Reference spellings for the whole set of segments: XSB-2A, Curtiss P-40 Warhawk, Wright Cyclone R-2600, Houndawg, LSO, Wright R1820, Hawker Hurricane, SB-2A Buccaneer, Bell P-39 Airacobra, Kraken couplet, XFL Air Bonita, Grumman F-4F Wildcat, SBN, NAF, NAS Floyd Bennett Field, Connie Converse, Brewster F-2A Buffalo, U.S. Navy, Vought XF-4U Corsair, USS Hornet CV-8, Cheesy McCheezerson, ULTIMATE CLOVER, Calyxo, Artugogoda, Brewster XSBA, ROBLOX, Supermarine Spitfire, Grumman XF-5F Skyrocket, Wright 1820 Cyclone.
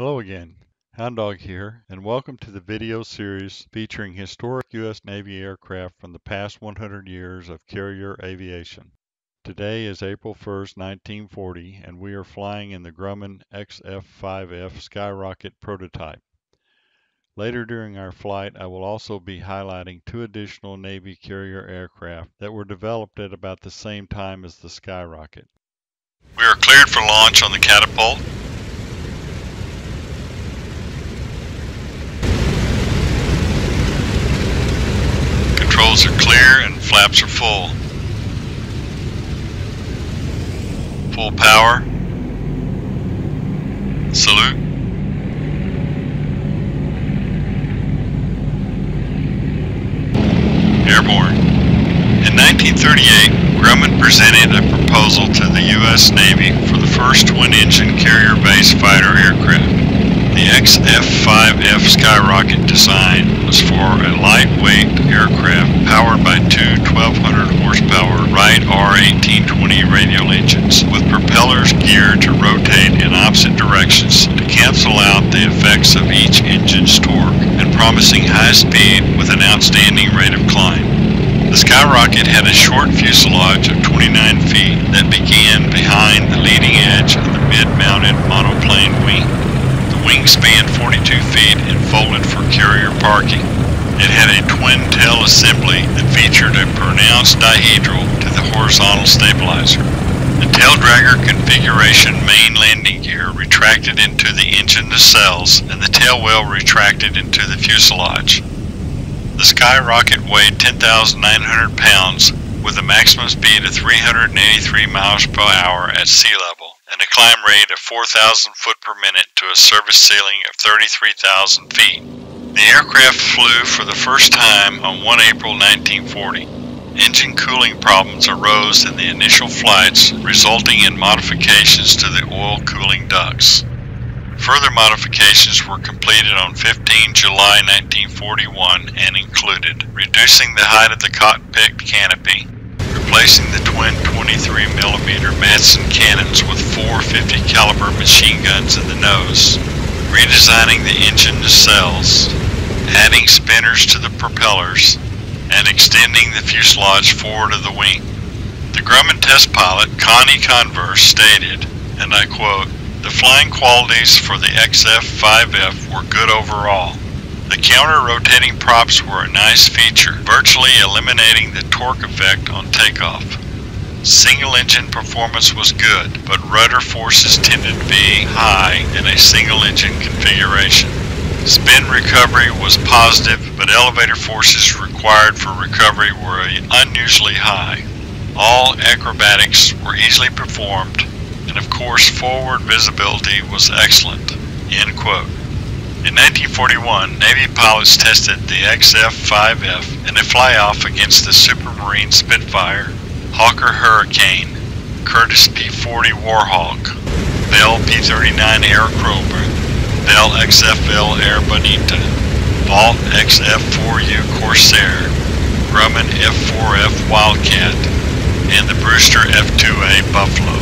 Hello again, Houndawg here, and welcome to the video series featuring historic U.S. Navy aircraft from the past 100 years of carrier aviation. Today is April 1st, 1940, and we are flying in the Grumman XF-5F Skyrocket prototype. Later during our flight, I will also be highlighting two additional Navy carrier aircraft that were developed at about the same time as the Skyrocket. We are cleared for launch on the catapult. Controls are clear and flaps are full. Full power. Salute. Airborne. In 1938, Grumman presented a proposal to the U.S. Navy for the first twin-engine carrier-based fighter aircraft. The XF-5F Skyrocket design was for a lightweight aircraft powered by two 1,200-horsepower Wright R1820 radial engines with propellers geared to rotate in opposite directions to cancel out the effects of each engine's torque, and promising high speed with an outstanding rate of climb. The Skyrocket had a short fuselage of 29 feet that began behind the leading edge of the mid-mounted monoplane wing. The wing spanned 42 feet and folded for carrier parking. It had a twin-tail assembly that featured a pronounced dihedral to the horizontal stabilizer. The taildragger configuration main landing gear retracted into the engine nacelles, and the tailwheel retracted into the fuselage. The Skyrocket weighed 10,900 pounds with a maximum speed of 383 miles per hour at sea level and a climb rate of 4,000 feet per minute to a service ceiling of 33,000 feet. The aircraft flew for the first time on 1 April 1940. Engine cooling problems arose in the initial flights, resulting in modifications to the oil cooling ducts. Further modifications were completed on 15 July 1941 and included reducing the height of the cockpit canopy, replacing the twin 23mm Madsen cannons with four 50 caliber machine guns in the nose, redesigning the engine nacelles, adding spinners to the propellers, and extending the fuselage forward of the wing. The Grumman test pilot, Connie Converse, stated, and I quote, "The flying qualities for the XF-5F were good overall. The counter-rotating props were a nice feature, virtually eliminating the torque effect on takeoff. Single-engine performance was good, but rudder forces tended to be high in a single-engine configuration. Spin recovery was positive, but elevator forces required for recovery were unusually high. All acrobatics were easily performed, and of course forward visibility was excellent." End quote. In 1941, Navy pilots tested the XF-5F in a flyoff against the Supermarine Spitfire, Hawker Hurricane, Curtiss P-40 Warhawk, Bell P-39 Airacobra, Bell XFL Air Bonita, Vought XF-4U Corsair, Grumman F-4F Wildcat, and the Brewster F-2A Buffalo.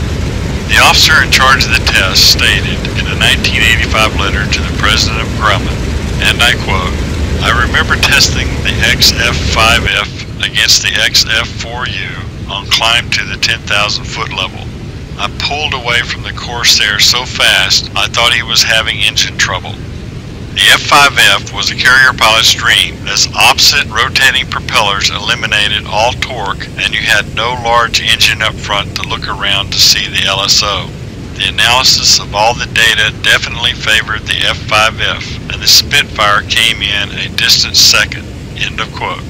The officer in charge of the test stated in a 1985 letter to the president of Grumman, and I quote, "I remember testing the XF-5F against the XF-4U on climb to the 10,000 foot level. I pulled away from the Corsair so fast I thought he was having engine trouble." The F-5F was a carrier pilot's dream, as opposite rotating propellers eliminated all torque and you had no large engine up front to look around to see the LSO. The analysis of all the data definitely favored the F-5F, and the Spitfire came in a distant second. End of quote.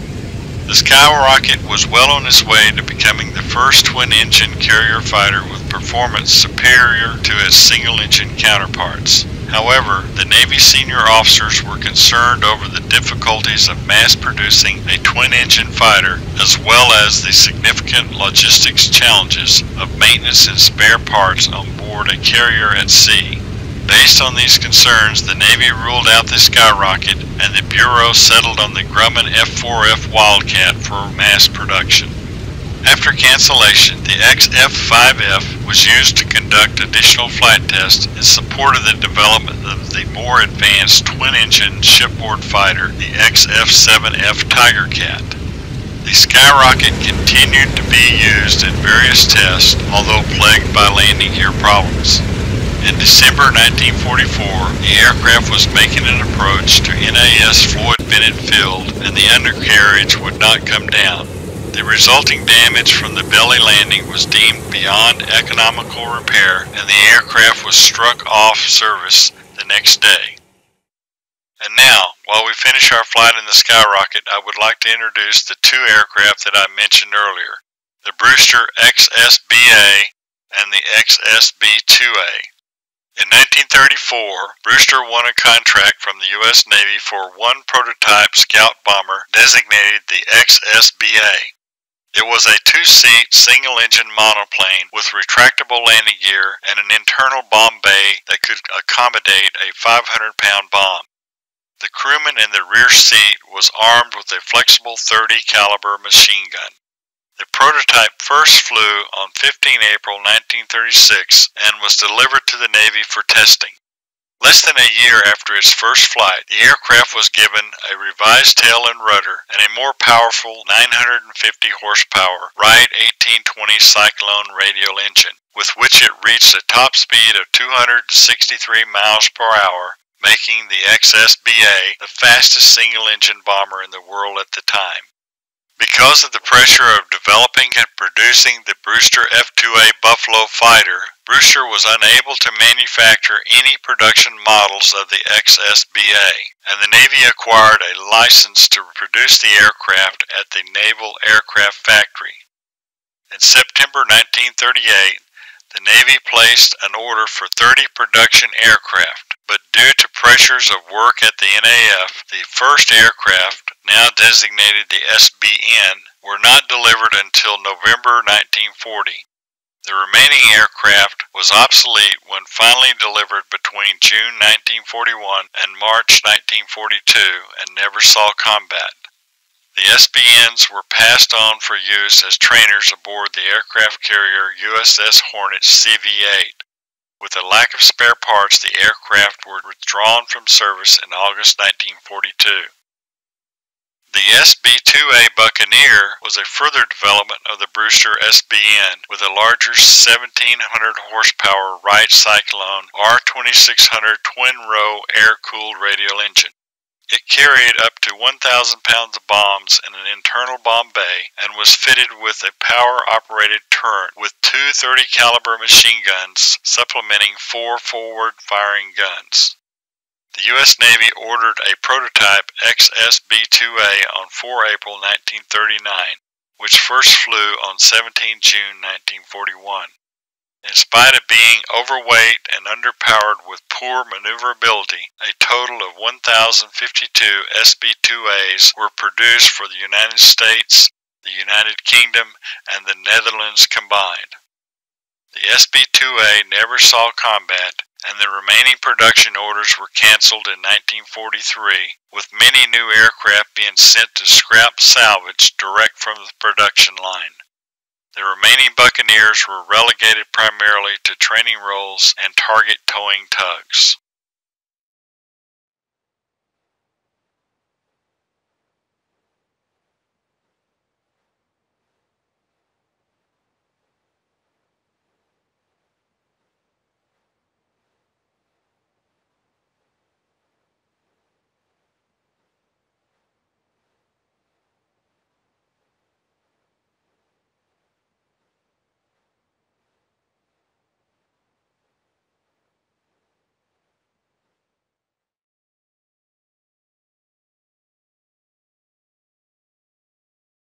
The Skyrocket was well on its way to becoming the first twin-engine carrier fighter with performance superior to its single-engine counterparts. However, the Navy senior officers were concerned over the difficulties of mass-producing a twin-engine fighter, as well as the significant logistics challenges of maintenance and spare parts on board a carrier at sea. Based on these concerns, the Navy ruled out the Skyrocket, and the Bureau settled on the Grumman F-4F Wildcat for mass production. After cancellation, the XF-5F was used to conduct additional flight tests in support of the development of the more advanced twin-engine shipboard fighter, the XF-7F Tiger Cat. The Skyrocket continued to be used in various tests, although plagued by landing gear problems. In December 1944, the aircraft was making an approach to NAS Floyd Bennett Field and the undercarriage would not come down. The resulting damage from the belly landing was deemed beyond economical repair and the aircraft was struck off service the next day. And now, while we finish our flight in the Skyrocket, I would like to introduce the two aircraft that I mentioned earlier, the Brewster XSBA and the XSB-2A. In 1934, Brewster won a contract from the U.S. Navy for one prototype scout bomber designated the XSBA. It was a two-seat, single-engine monoplane with retractable landing gear and an internal bomb bay that could accommodate a 500-pound bomb. The crewman in the rear seat was armed with a flexible .30 caliber machine gun. The prototype first flew on 15 April 1936 and was delivered to the Navy for testing. Less than a year after its first flight, the aircraft was given a revised tail and rudder and a more powerful 950 horsepower Wright 1820 Cyclone radial engine, with which it reached a top speed of 263 miles per hour, making the XSBA the fastest single-engine bomber in the world at the time. Because of the pressure of developing and producing the Brewster F-2A Buffalo fighter, Brewster was unable to manufacture any production models of the XSBA, and the Navy acquired a license to produce the aircraft at the Naval Aircraft Factory. In September 1938, the Navy placed an order for 30 production aircraft, but due to pressures of work at the NAF, the first aircraft, now designated the SBN, were not delivered until November 1940. The remaining aircraft was obsolete when finally delivered between June 1941 and March 1942 and never saw combat. The SBNs were passed on for use as trainers aboard the aircraft carrier USS Hornet CV-8. With a lack of spare parts, the aircraft were withdrawn from service in August 1942. The SB-2A Buccaneer was a further development of the Brewster SBN with a larger 1,700 horsepower Wright Cyclone R-2600 twin-row air-cooled radial engine. It carried up to 1,000 pounds of bombs in an internal bomb bay and was fitted with a power-operated turret with two .30 caliber machine guns supplementing four forward-firing guns. The U.S. Navy ordered a prototype XSB-2A on 4 April 1939, which first flew on 17 June 1941. In spite of being overweight and underpowered with poor maneuverability, a total of 1,052 SB-2As were produced for the United States, the United Kingdom, and the Netherlands combined. The SB-2A never saw combat, and the remaining production orders were canceled in 1943, with many new aircraft being sent to scrap salvage direct from the production line. The remaining Buccaneers were relegated primarily to training roles and target towing tugs.